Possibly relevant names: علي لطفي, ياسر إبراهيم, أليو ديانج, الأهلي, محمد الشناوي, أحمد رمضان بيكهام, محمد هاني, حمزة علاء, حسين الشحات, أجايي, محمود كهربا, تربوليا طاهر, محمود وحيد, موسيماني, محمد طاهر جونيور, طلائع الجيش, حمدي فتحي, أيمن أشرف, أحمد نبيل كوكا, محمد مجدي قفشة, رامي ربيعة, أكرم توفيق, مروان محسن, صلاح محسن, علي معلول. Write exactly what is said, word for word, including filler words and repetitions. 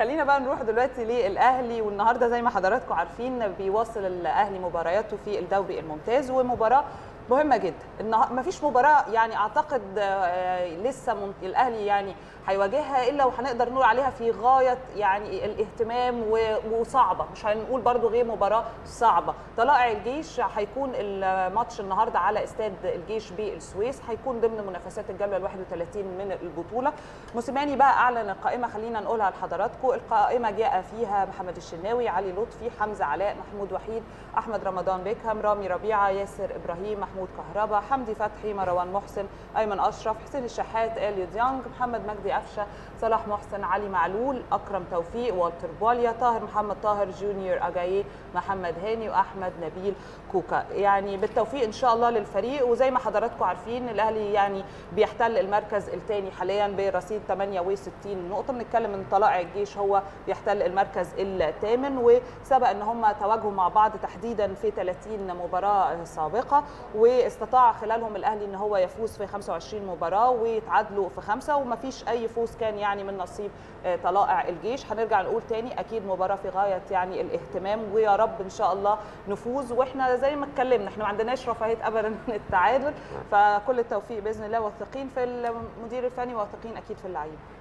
خلينا بقى نروح دلوقتي للأهلي. والنهارده زي ما حضراتكم عارفين بيواصل الأهلي مبارياته في الدوري الممتاز، ومباراة مهمة جدا. النهار مفيش مباراة يعني أعتقد لسه الأهلي يعني هيواجهها إلا وهنقدر نقول عليها في غاية يعني الاهتمام وصعبة، مش هنقول برضو غير مباراة صعبة. طلائع الجيش هيكون الماتش النهارده على استاد الجيش بالسويس، هيكون ضمن منافسات الجولة الواحد وثلاثين من البطولة. موسيماني بقى أعلن القائمة، خلينا نقولها لحضراتكم. القائمة جاء فيها محمد الشناوي، علي لطفي، حمزة علاء، محمود وحيد، أحمد رمضان بيكهام، رامي ربيعة، ياسر إبراهيم، محمود كهربا، حمدي فتحي، مروان محسن، أيمن أشرف، حسين الشحات، أليو ديانج، محمد مجدي قفشة، صلاح محسن، علي معلول، أكرم توفيق، وتربوليا طاهر، محمد طاهر جونيور، أجايي، محمد هاني، وأحمد نبيل كوكا. يعني بالتوفيق إن شاء الله للفريق. وزي ما حضراتكم عارفين الأهلي يعني بيحتل المركز الثاني حاليا برصيد ثمانية وستين نقطة. بنتكلم إن طلائع الجيش هو بيحتل المركز الثامن، وسبق إن هم تواجهوا مع بعض تحديدا في ثلاثين مباراة سابقة، واستطاع خلالهم الاهلي ان هو يفوز في خمسة وعشرين مباراه ويتعادلوا في خمسه، ومفيش اي فوز كان يعني من نصيب طلائع الجيش. هنرجع نقول تاني اكيد مباراه في غايه يعني الاهتمام، ويا رب ان شاء الله نفوز. واحنا زي ما اتكلمنا احنا ما عندناش رفاهيه ابدا من التعادل، فكل التوفيق باذن الله، واثقين في المدير الفني، واثقين اكيد في اللعيبه.